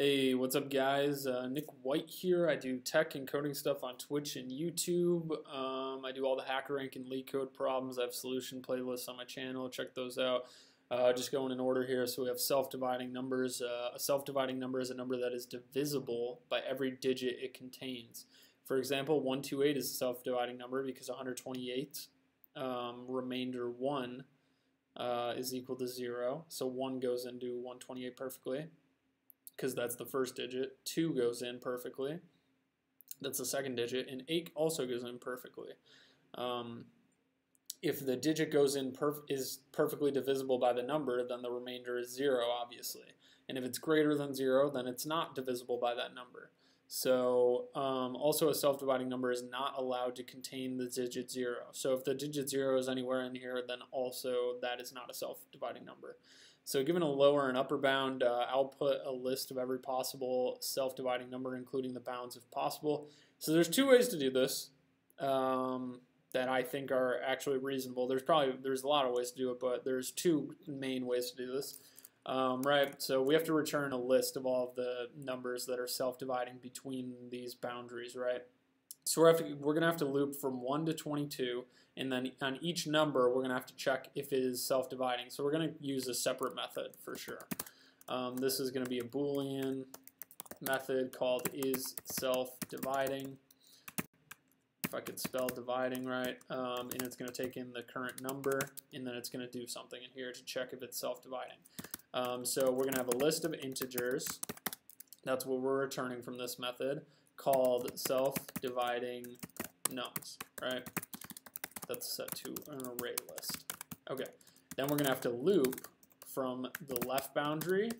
Hey, what's up guys? Nick White here. I do tech and coding stuff on Twitch and YouTube. I do all the HackerRank and LeetCode problems. I have solution playlists on my channel. Check those out. Just going in order here. So we have self-dividing numbers. A self-dividing number is a number that is divisible by every digit it contains. For example, 128 is a self-dividing number because 128 remainder 1 is equal to 0. So 1 goes into 128 perfectly, because that's the first digit. 2 goes in perfectly, that's the second digit, and 8 also goes in perfectly. If the digit goes in is perfectly divisible by the number, then the remainder is 0, obviously. And if it's greater than 0, then it's not divisible by that number. So also a self-dividing number is not allowed to contain the digit 0. So if the digit 0 is anywhere in here, then also that is not a self-dividing number. So given a lower and upper bound, I'll put a list of every possible self-dividing number, including the bounds if possible. So there's two ways to do this that I think are actually reasonable. There's a lot of ways to do it, but there's two main ways to do this. Right, so we have to return a list of all of the numbers that are self-dividing between these boundaries, right? So we're going to have to loop from 1 to 22, and then on each number, we're going to have to check if it is self-dividing. So we're going to use a separate method for sure. This is going to be a Boolean method called isSelfDividing, if I could spell dividing right, and it's going to take in the current number, and then it's going to do something in here to check if it's self-dividing. So we're going to have a list of integers. That's what we're returning from this method, called self-dividing nums, right? That's set to an array list. Okay, then we're going to have to loop from the left boundary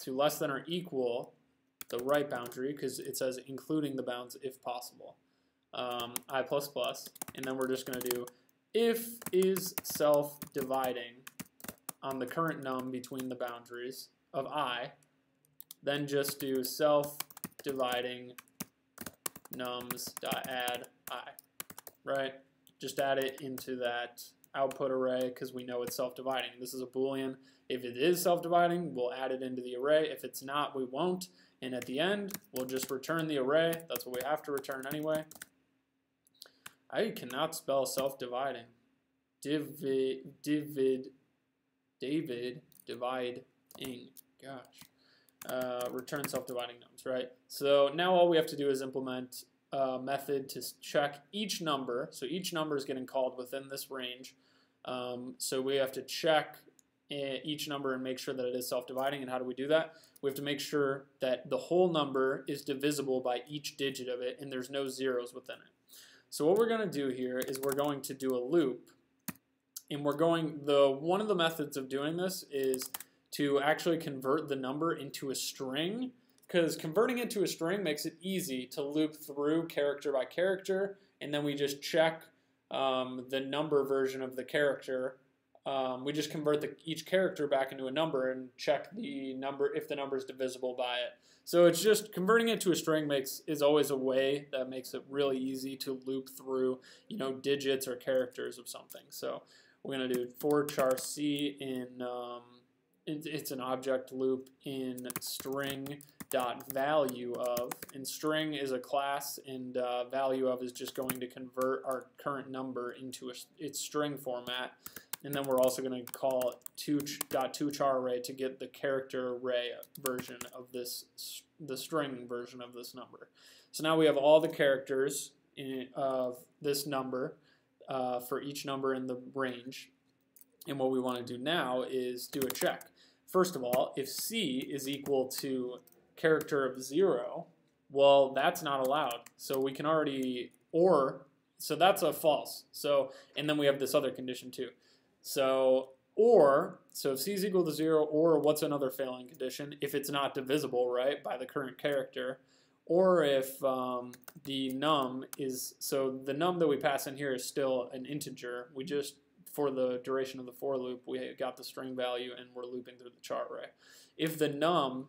to less than or equal the right boundary, because it says including the bounds if possible, I++, and then we're just going to do if is self-dividing on the current num between the boundaries of I, then just do self-dividing nums.add I, right? Just add it into that output array because we know it's self-dividing. This is a Boolean. If it is self-dividing, we'll add it into the array. If it's not, we won't. And at the end, we'll just return the array. That's what we have to return anyway. I cannot spell self-dividing. Dividing. Gosh. Return self-dividing nums, right? So now all we have to do is implement a method to check each number. So each number is getting called within this range. So we have to check each number and make sure that it is self-dividing. And how do we do that? We have to make sure that the whole number is divisible by each digit of it and there's no zeros within it. So what we're going to do here is we're going to do a loop. And we're going, one of the methods of doing this is to actually convert the number into a string, because converting it to a string makes it easy to loop through character by character, and then we just check the number version of the character. We just convert each character back into a number and check the number if the number is divisible by it. So it's just converting it to a string is always a way that makes it really easy to loop through, you know, digits or characters of something. So we're going to do for char c in it's an object loop in string dot value of, and string is a class, and value of is just going to convert our current number into its string format, and then we're also going to call to.toChar array to get the character array version of this, the string version of this number. So now we have all the characters of this number for each number in the range. And what we want to do now is do a check. First of all, if C is equal to character of 0, well, that's not allowed. So we can already, so that's a false. So, and then we have this other condition too. So, so if C is equal to 0, or what's another failing condition? If it's not divisible, right, by the current character. Or if the num is, so the num that we pass in here is still an integer. We just, for the duration of the for loop, we got the string value and we're looping through the char array. If the num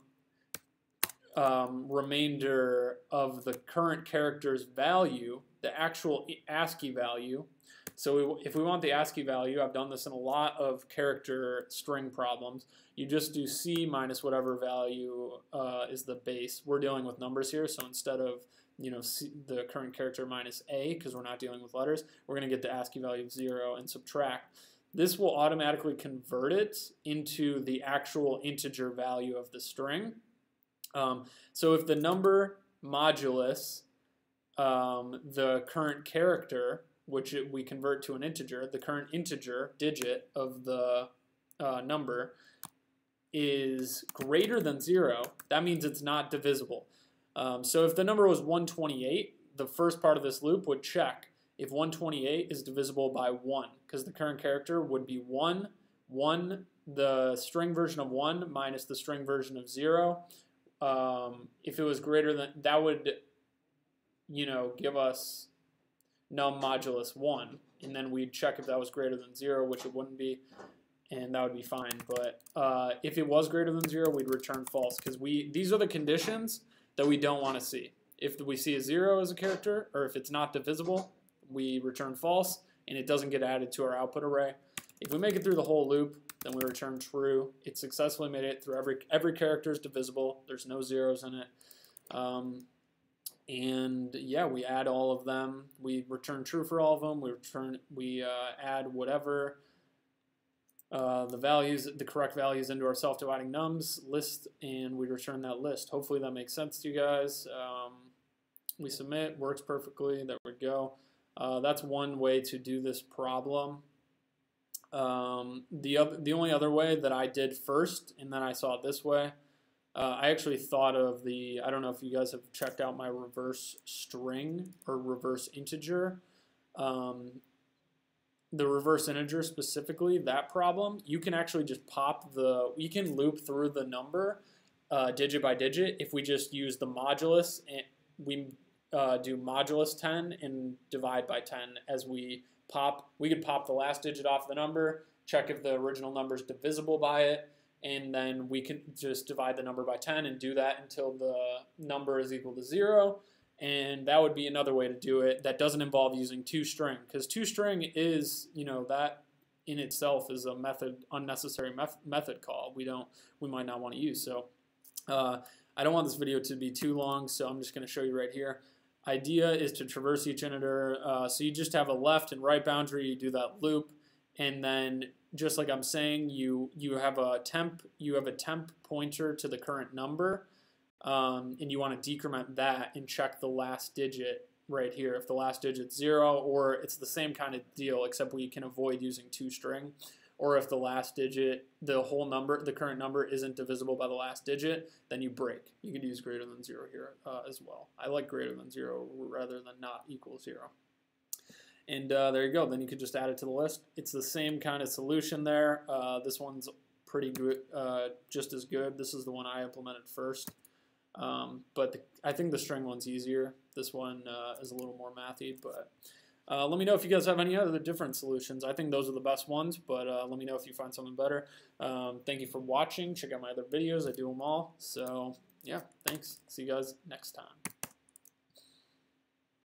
remainder of the current character's value, the actual ASCII value. So if we want the ASCII value, I've done this in a lot of character string problems, you just do C minus whatever value is the base. We're dealing with numbers here, so instead of C, the current character minus A, because we're not dealing with letters, we're going to get the ASCII value of 0 and subtract. This will automatically convert it into the actual integer value of the string. So if the number modulus the current character, which we convert to an integer, the current integer digit of the number is greater than 0, that means it's not divisible. So if the number was 128, the first part of this loop would check if 128 is divisible by 1, because the current character would be 1, 1, the string version of 1 minus the string version of 0. If it was greater than, that would, give us num modulus 1, and then we'd check if that was greater than 0, which it wouldn't be, and that would be fine. But if it was greater than 0, we'd return false, because these are the conditions that we don't want to see. If we see a 0 as a character, or if it's not divisible, we return false, and it doesn't get added to our output array. If we make it through the whole loop, then we return true. It successfully made it through every character is divisible. There's no zeros in it. And yeah, we add all of them. We return true for all of them. We add whatever the correct values into our self-dividing nums list, and we return that list. Hopefully that makes sense to you guys. We submit, works perfectly. There we go. That's one way to do this problem. The only other way that I did first, and then I saw it this way, I actually thought of I don't know if you guys have checked out my reverse string or reverse integer. The reverse integer specifically, that problem, you can actually just you can loop through the number digit by digit if we just use the modulus, and we do modulus 10 and divide by 10 as we pop. We could pop the last digit off the number, check if the original number is divisible by it, and then we can just divide the number by 10 and do that until the number is equal to 0. And that would be another way to do it that doesn't involve using toString, because toString is, that in itself is a unnecessary method call. We might not want to use. So I don't want this video to be too long, so I'm just going to show you right here. Idea is to traverse each integer. So you just have a left and right boundary. You do that loop, and then just like I'm saying, you have a temp pointer to the current number, and you want to decrement that and check the last digit right here. If the last digit's 0, or it's the same kind of deal, except we can avoid using toString. Or if the last digit, the current number isn't divisible by the last digit, then you break. You could use greater than 0 here as well. I like greater than 0 rather than not equal 0. And there you go. Then you could just add it to the list. It's the same kind of solution there. This one's pretty good, just as good. This is the one I implemented first. But I think the string one's easier. This one is a little more mathy, but... let me know if you guys have any other different solutions. I think those are the best ones, but let me know if you find something better. Thank you for watching. Check out my other videos. I do them all. So, yeah, thanks. See you guys next time.